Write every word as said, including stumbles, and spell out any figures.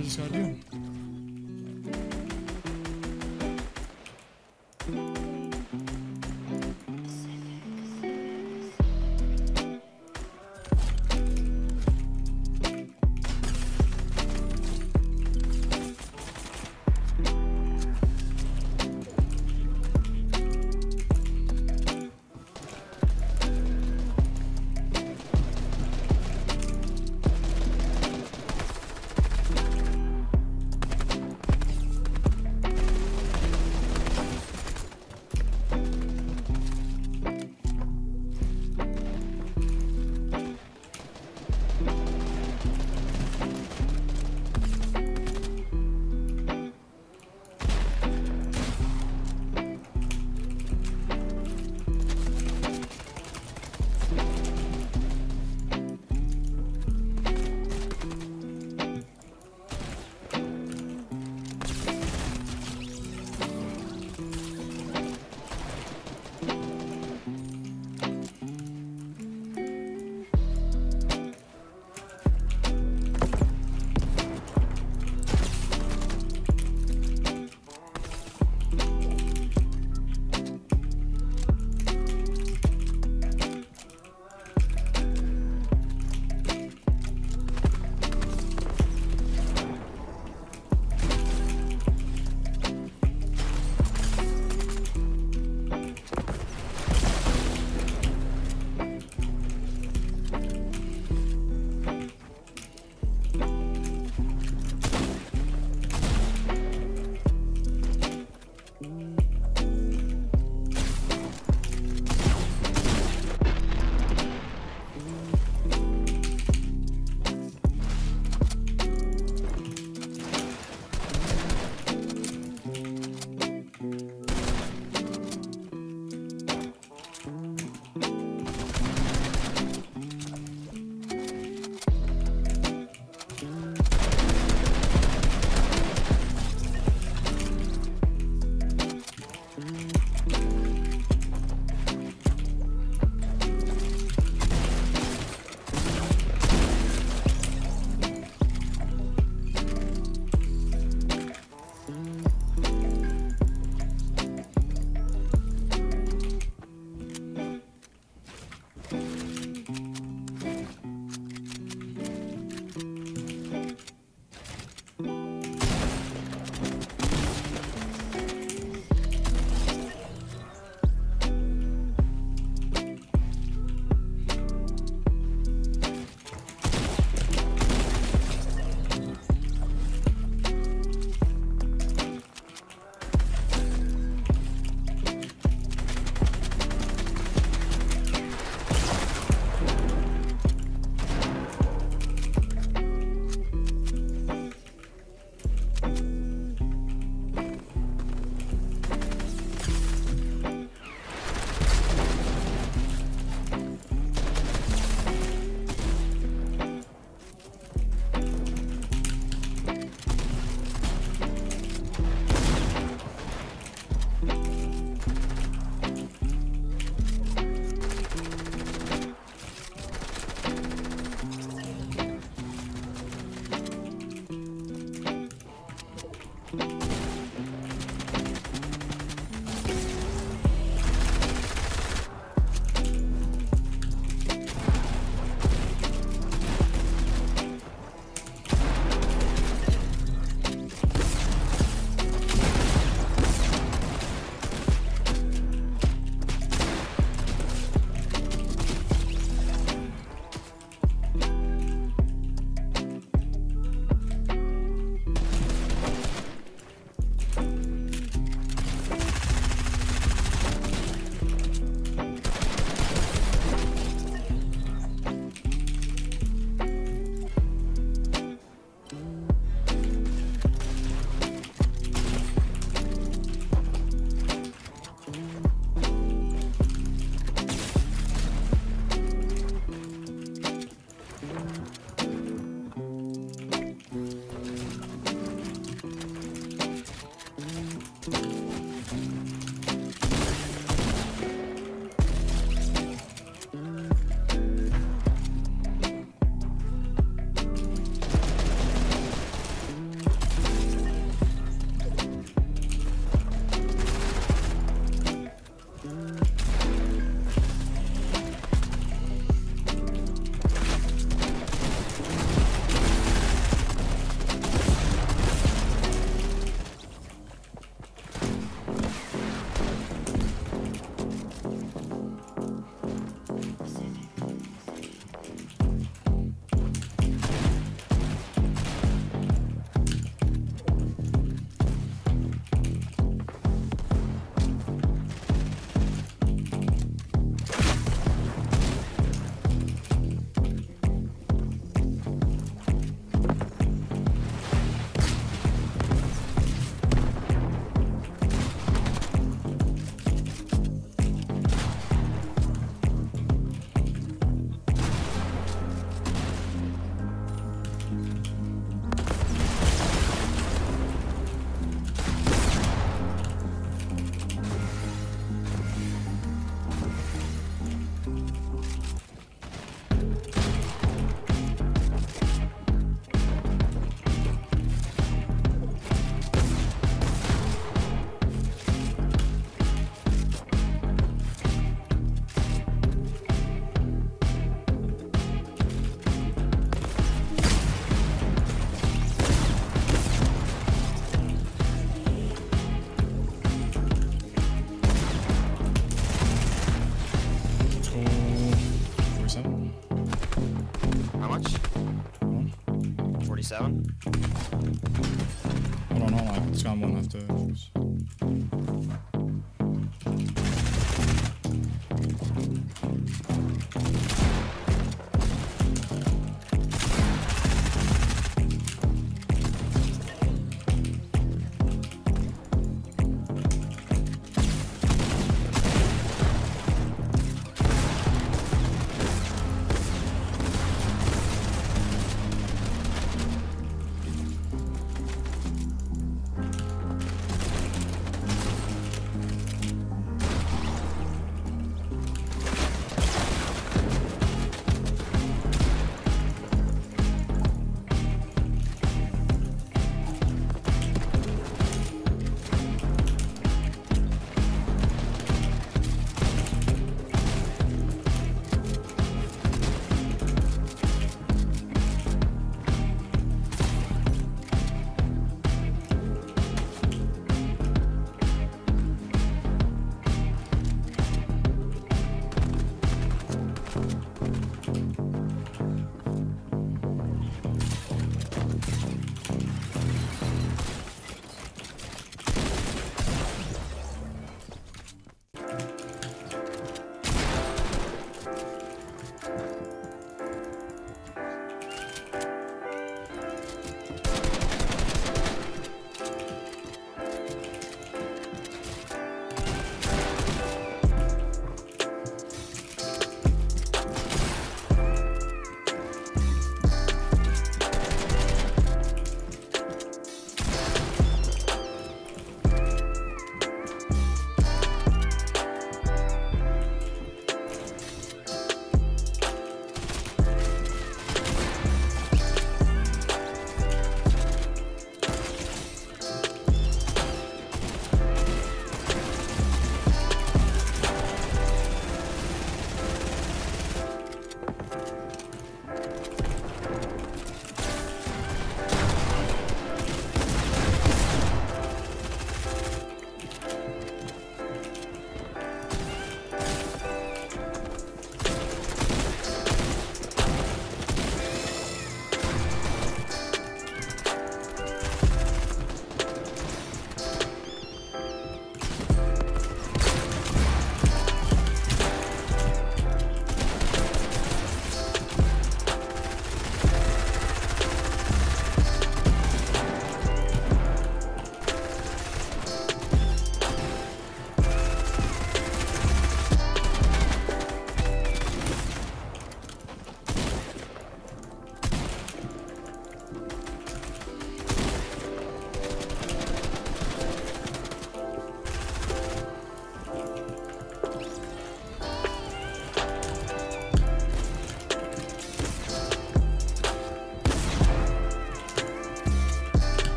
we just gotta do. Hold on, hold on. It's got one left to.